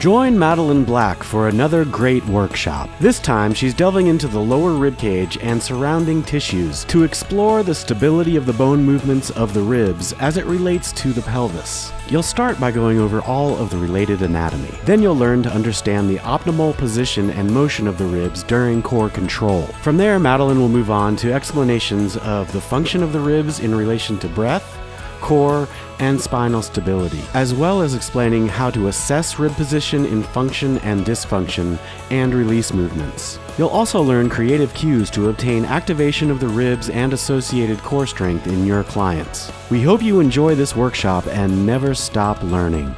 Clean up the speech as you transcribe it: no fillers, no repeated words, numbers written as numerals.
Join Madeline Black for another great workshop. This time, she's delving into the lower ribcage and surrounding tissues to explore the stability of the bone movements of the ribs as it relates to the pelvis. You'll start by going over all of the related anatomy. Then you'll learn to understand the optimal position and motion of the ribs during core control. From there, Madeline will move on to explanations of the function of the ribs in relation to breath, core, and spinal stability, as well as explaining how to assess rib position in function and dysfunction and release movements. You'll also learn creative cues to obtain activation of the ribs and associated core strength in your clients. We hope you enjoy this workshop and never stop learning.